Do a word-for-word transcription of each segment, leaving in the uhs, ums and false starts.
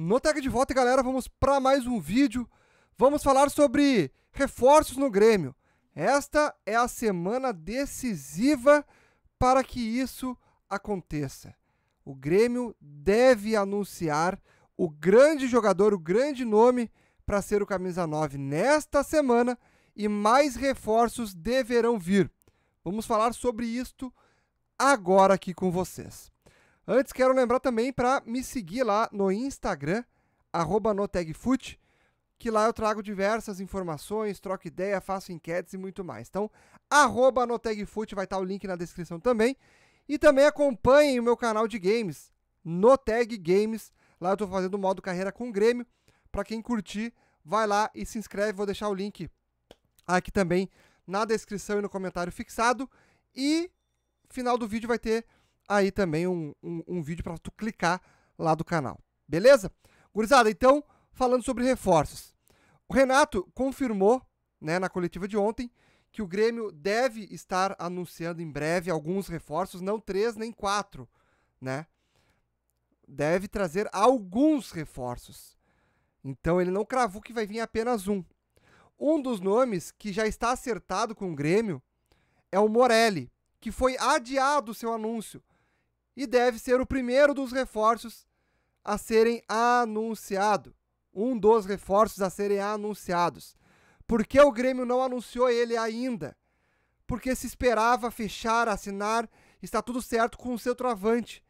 No Tag de Volta, galera, vamos para mais um vídeo. Vamos falar sobre reforços no Grêmio. Esta é a semana decisiva para que isso aconteça. O Grêmio deve anunciar o grande jogador, o grande nome para ser o camisa nove nesta semana e mais reforços deverão vir. Vamos falar sobre isto agora aqui com vocês. Antes, quero lembrar também para me seguir lá no Instagram, arroba notagfut, que lá eu trago diversas informações, troco ideia, faço enquetes e muito mais. Então, arroba notagfut, vai estar o link na descrição também. E também acompanhem o meu canal de games, Notag Games. Lá eu estou fazendo o modo carreira com Grêmio. Para quem curtir, vai lá e se inscreve. Vou deixar o link aqui também na descrição e no comentário fixado. E final do vídeo vai ter aí também um, um, um vídeo para tu clicar lá do canal, beleza? Gurizada, então, falando sobre reforços. O Renato confirmou, né, na coletiva de ontem, que o Grêmio deve estar anunciando em breve alguns reforços, não três nem quatro, né? Deve trazer alguns reforços. Então, ele não cravou que vai vir apenas um. Um dos nomes que já está acertado com o Grêmio é o Morelli, que foi adiado o seu anúncio. E deve ser o primeiro dos reforços a serem anunciado. Um dos reforços a serem anunciados. Por que o Grêmio não anunciou ele ainda? Porque se esperava fechar, assinar, está tudo certo com o centroavante,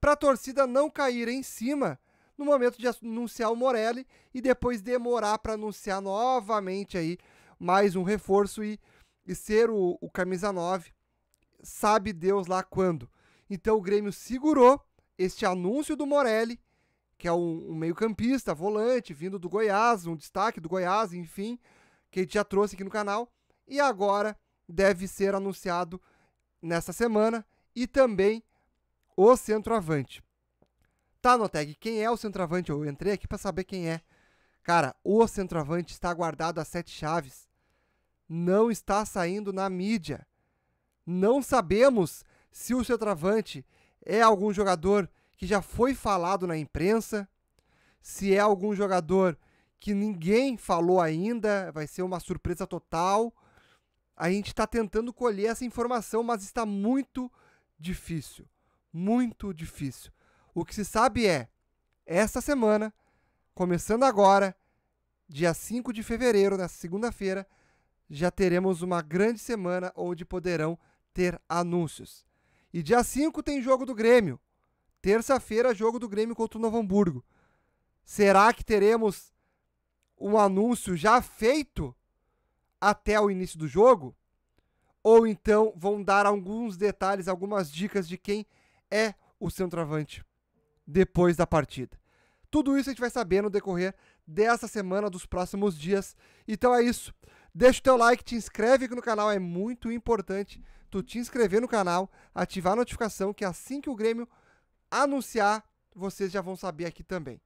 para a torcida não cair em cima no momento de anunciar o Morelli e depois demorar para anunciar novamente aí mais um reforço e, e ser o, o camisa nove, sabe Deus lá quando. Então o Grêmio segurou este anúncio do Morelli, que é um, um meio-campista, volante, vindo do Goiás, um destaque do Goiás, enfim, que a gente já trouxe aqui no canal, e agora deve ser anunciado nessa semana, e também o centroavante. Tá, Notag, quem é o centroavante? Eu entrei aqui para saber quem é. Cara, o centroavante está guardado a sete chaves. Não está saindo na mídia. Não sabemos se o centroavante é algum jogador que já foi falado na imprensa, se é algum jogador que ninguém falou ainda, vai ser uma surpresa total. A gente está tentando colher essa informação, mas está muito difícil, muito difícil. O que se sabe é, esta semana, começando agora, dia cinco de fevereiro, na segunda-feira, já teremos uma grande semana onde poderão ter anúncios. E dia cinco tem jogo do Grêmio. Terça-feira, jogo do Grêmio contra o Novo Hamburgo. Será que teremos um anúncio já feito até o início do jogo? Ou então vão dar alguns detalhes, algumas dicas de quem é o centroavante depois da partida? Tudo isso a gente vai saber no decorrer dessa semana, dos próximos dias. Então é isso. Deixa o teu like, te inscreve aqui no canal, é muito importante tu te inscrever no canal, ativar a notificação, que assim que o Grêmio anunciar, vocês já vão saber aqui também.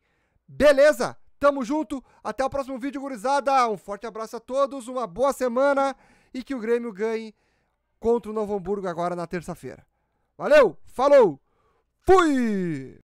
Beleza? Tamo junto, até o próximo vídeo, gurizada. Um forte abraço a todos, uma boa semana e que o Grêmio ganhe contra o Novo Hamburgo agora na terça-feira. Valeu, falou, fui!